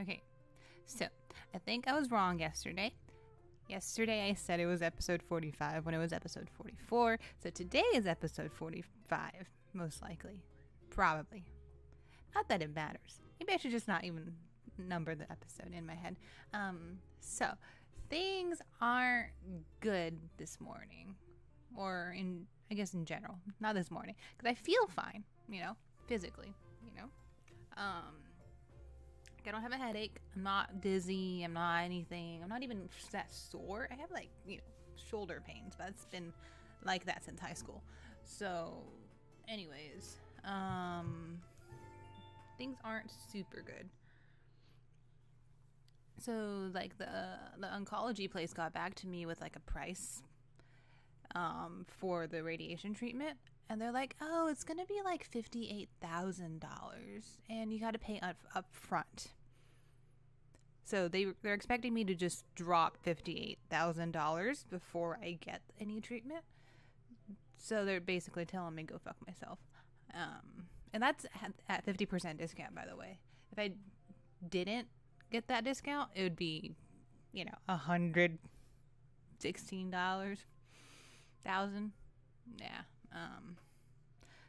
Okay, so I think I was wrong yesterday. Yesterday I said it was episode 45 when it was episode 44, so today is episode 45, most likely. Probably. Not that it matters. Maybe I should just not even number the episode in my head. So, things aren't good this morning. Or I guess in general. Not this morning. Because I feel fine, you know, physically, you know. I don't have a headache. I'm not dizzy. I'm not anything. I'm not even that sore. I have, like, you know, shoulder pains, but it's been like that since high school. So, anyways, things aren't super good. So, like, the oncology place got back to me with, like, a price for the radiation treatment. And they're like, oh, it's going to be like $58,000 and you got to pay up front. So they're expecting me to just drop $58,000 before I get any treatment. So they're basically telling me go fuck myself. And that's at 50% discount, by the way. If I didn't get that discount, it would be, you know, $116,000. Yeah.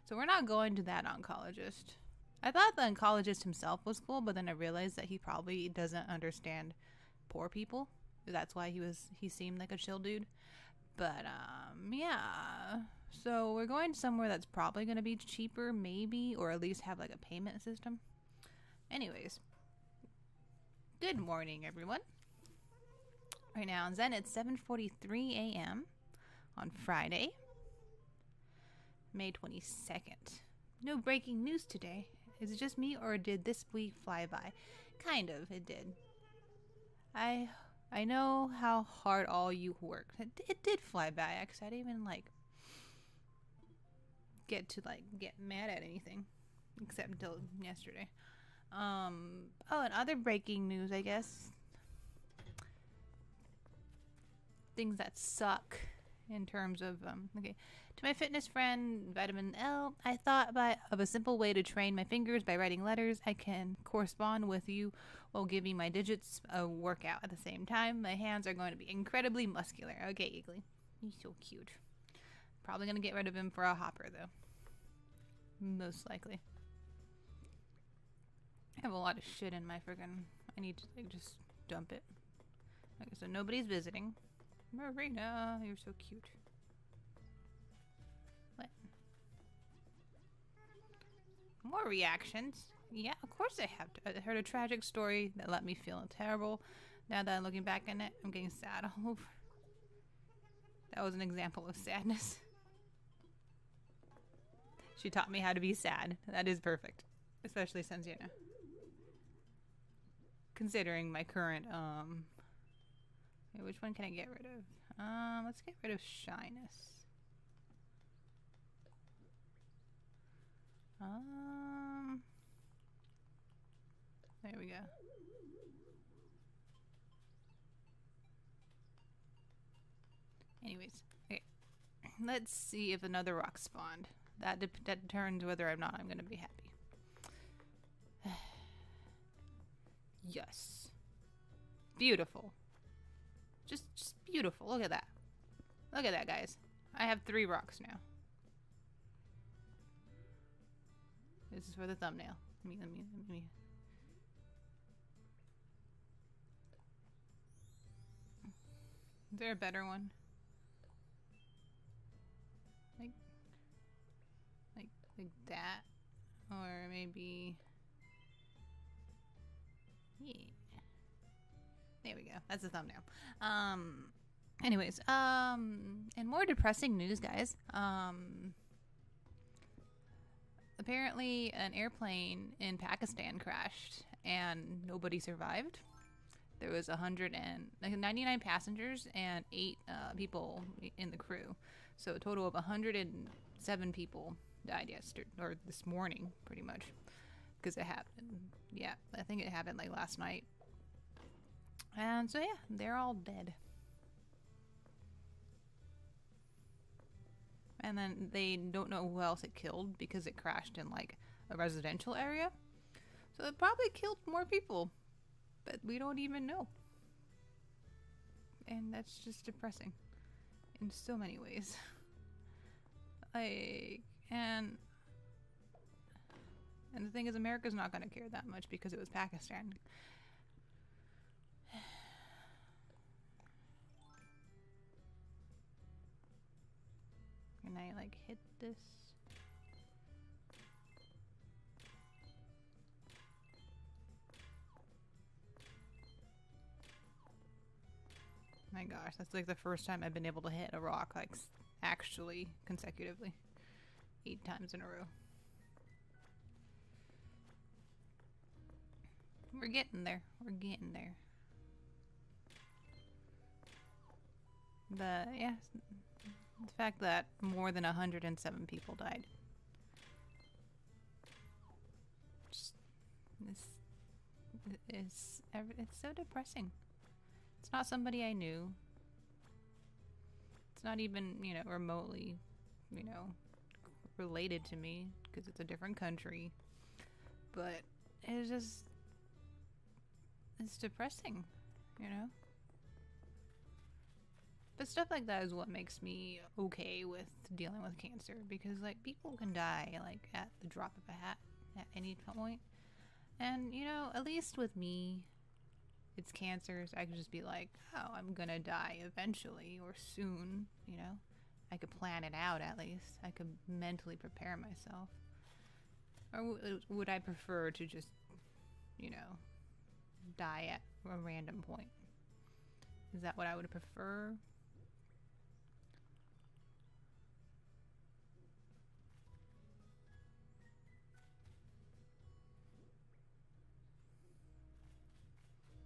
So we're not going to that oncologist. I thought the oncologist himself was cool, but then I realized that he probably doesn't understand poor people. That's why he seemed like a chill dude. But, yeah. So we're going somewhere that's probably going to be cheaper, maybe, or at least have like a payment system. Anyways. Good morning, everyone. Right now on Zen, it's 7:43 a.m. on Friday. May 22nd. No breaking news today. Is it just me or did this week fly by? Kind of, it did. I know how hard all you worked. It did fly by, actually. I didn't even, like, get to, like, get mad at anything. Except until yesterday. Oh, and other breaking news, I guess. Things that suck. In terms of, okay, to my fitness friend, Vitamin L, I thought of a simple way to train my fingers by writing letters. I can correspond with you while giving my digits a workout at the same time. My hands are going to be incredibly muscular. Okay, Eagly. He's so cute. Probably going to get rid of him for a hopper, though. Most likely. I have a lot of shit in my freaking. I need to, like, just dump it. Okay, so nobody's visiting. Marina, you're so cute. What? More reactions? Yeah, of course I have. I heard a tragic story that let me feel terrible. Now that I'm looking back on it, I'm getting sad all over. That was an example of sadness. She taught me how to be sad. That is perfect. Especially since, you know, considering my current, which one can I get rid of? Let's get rid of shyness. There we go. Anyways, okay. Let's see if another rock spawned. That determines whether or not I'm gonna be happy. Yes. Beautiful. Just beautiful. Look at that. Look at that, guys. I have 3 rocks now. This is for the thumbnail. Let me. Is there a better one? Like that? Or maybe... Yeah. There we go. That's the thumbnail. Anyways, and more depressing news, guys. Apparently an airplane in Pakistan crashed and nobody survived. There was 199 passengers and 8 people in the crew. So a total of 107 people died yesterday, or this morning, pretty much. Because it happened. Yeah, I think it happened like last night. And so yeah, they're all dead. And then they don't know who else it killed because it crashed in like a residential area. So it probably killed more people that we don't even know. And that's just depressing in so many ways. Like, and the thing is, America's not going to care that much because it was Pakistan. Can I, like, hit this? My gosh, that's like the first time I've been able to hit a rock, like, actually consecutively. 8 times in a row. We're getting there. We're getting there. But, yeah. The fact that more than 107 people died. Just, it's so depressing. It's not somebody I knew. It's not even, you know, remotely, you know, related to me, because it's a different country. But it's just... it's depressing, you know? But stuff like that is what makes me okay with dealing with cancer, because, like, people can die, like, at the drop of a hat at any point. And, you know, at least with me, it's cancer, so I could just be like, oh, I'm gonna die eventually, or soon, you know? I could plan it out, at least. I could mentally prepare myself. Or would I prefer to just, you know, die at a random point? Is that what I would prefer?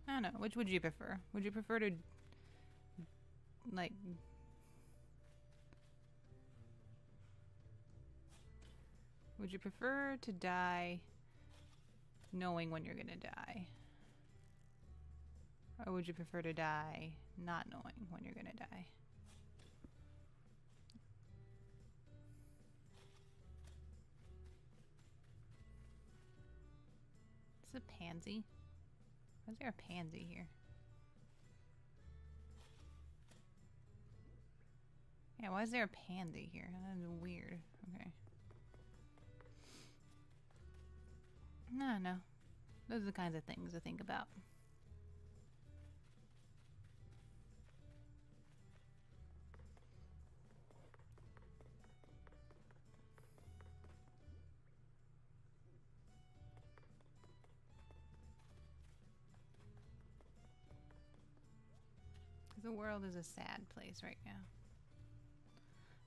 I don't know. Which would you prefer? Would you prefer to, like, would you prefer to die knowing when you're gonna die? Or would you prefer to die not knowing when you're gonna die? It's a pansy. Why is there a pansy here? Yeah, why is there a pansy here? That's weird. Okay. No. Those are the kinds of things to think about. The world is a sad place right now.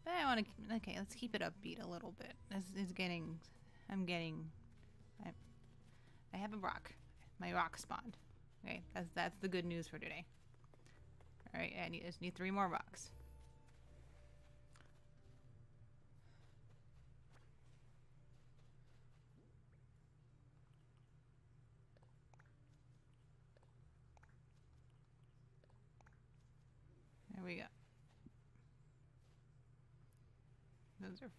But I want to... okay, let's keep it upbeat a little bit. This is getting... I have a rock. My rock spawned. Okay, that's the good news for today. Alright, I just need 3 more rocks. We got those are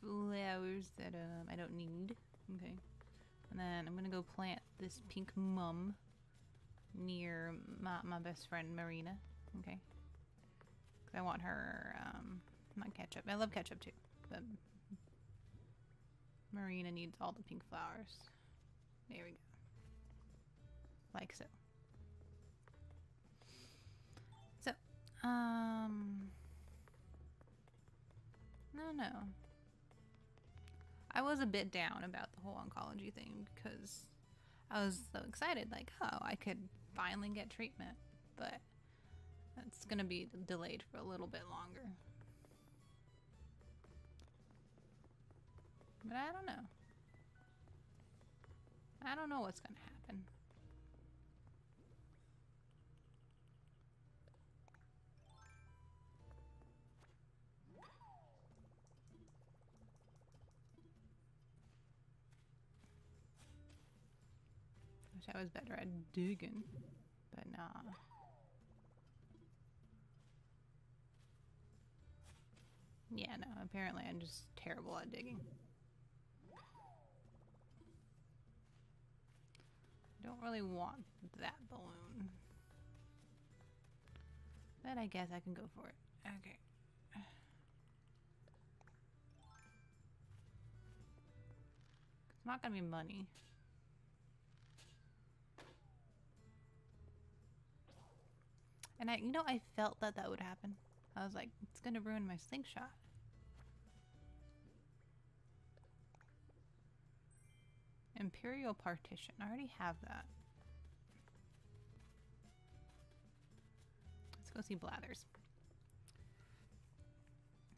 flowers that I don't need. Okay, and then I'm gonna go plant this pink mum near my best friend Marina. Okay, because I want her not ketchup. I love ketchup too, but Marina needs all the pink flowers. There we go, like so. No. I was a bit down about the whole oncology thing because I was so excited, like, oh, I could finally get treatment, but that's gonna be delayed for a little bit longer. But I don't know. I don't know what's gonna happen. I was better at digging, but nah. Yeah, no, apparently I'm just terrible at digging. Don't don't really want that balloon. But I guess I can go for it. Okay. It's not gonna be money. And I, you know, I felt that that would happen. I was like, it's gonna ruin my slingshot. Imperial partition. I already have that. Let's go see Blathers.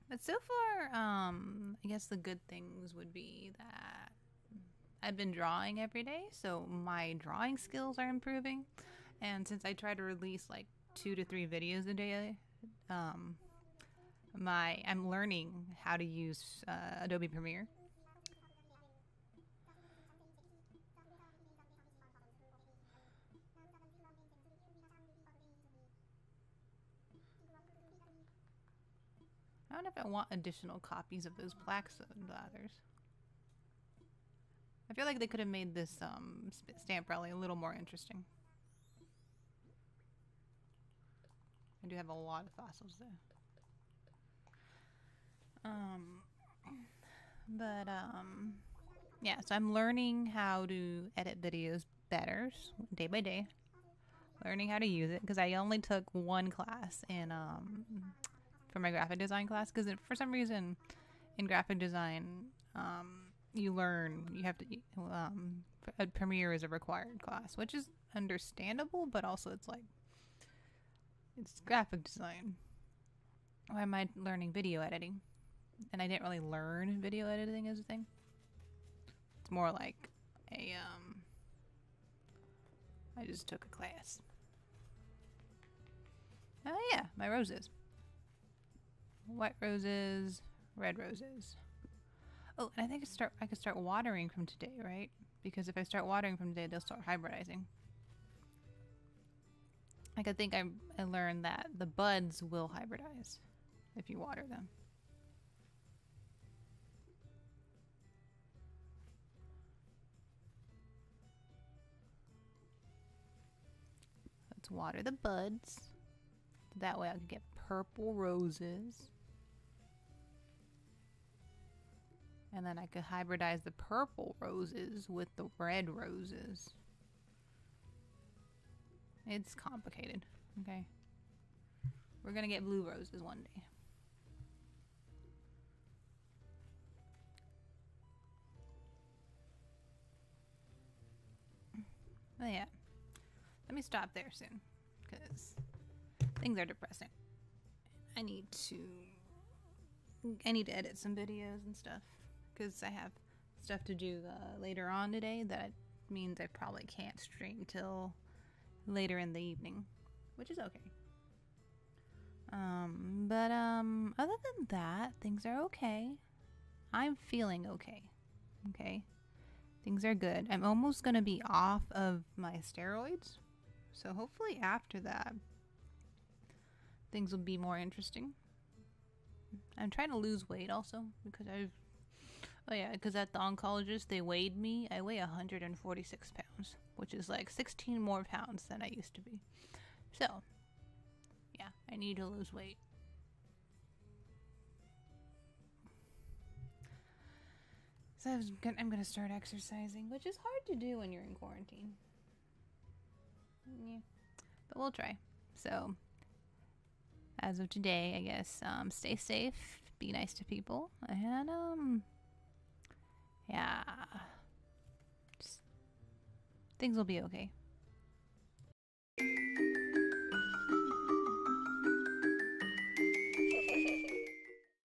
But so far, I guess the good things would be that I've been drawing every day, so my drawing skills are improving. And since I try to release like 2 to 3 videos a day, I'm learning how to use Adobe Premiere. I don't know if I want additional copies of those black blathers. I feel like they could have made this stamp rally a little more interesting. I do have a lot of fossils there. Yeah, so I'm learning how to edit videos better day by day. Learning how to use it, because I only took one class in for my graphic design class, because for some reason in graphic design Premiere is a required class, which is understandable, but also it's like, it's graphic design. Why am I learning video editing? And I didn't really learn video editing as a thing. It's more like a I just took a class. Oh yeah, my roses. White roses, red roses. Oh, and I think I could start watering from today, right? Because if I start watering from today, they'll start hybridizing. Like, I think I learned that the buds will hybridize if you water them. Let's water the buds. That way I can get purple roses. And then I could hybridize the purple roses with the red roses. It's complicated, okay? We're gonna get blue roses one day. Oh yeah. Let me stop there soon, because things are depressing. I need to edit some videos and stuff, because I have stuff to do later on today. That means I probably can't stream till later in the evening, which is okay. Other than that, things are okay. I'm feeling okay. Okay, things are good. I'm almost gonna be off of my steroids, so hopefully after that things will be more interesting. I'm trying to lose weight also, because because at the oncologist they weighed me. I weigh 146 pounds, which is like 16 more pounds than I used to be. So, yeah, I need to lose weight. So I'm gonna start exercising, which is hard to do when you're in quarantine. Yeah, but we'll try. So, as of today, I guess, stay safe, be nice to people, and, yeah, just, things will be okay.